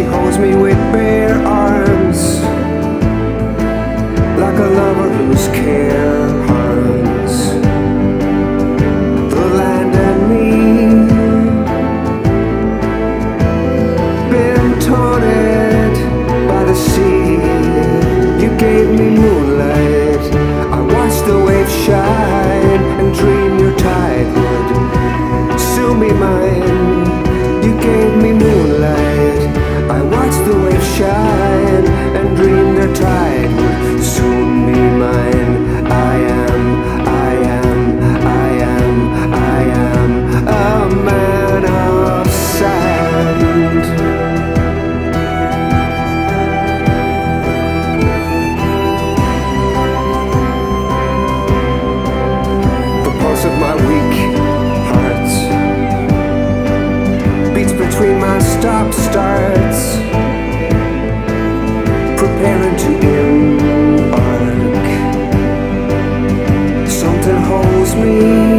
She holds me with bare arms, like a lover whose care harms the land and me. Been taunted by the sea, you gave me moonlight. I watched the waves shine and dreamed your tide would soon be mine. You gave me moonlight. I watched the waves shine and dreamed their tide would soon be mine. I am, I am, I am, I am a man of sand. The pulse of my weak heart between my stop-starts, preparing to embark. Something holds me.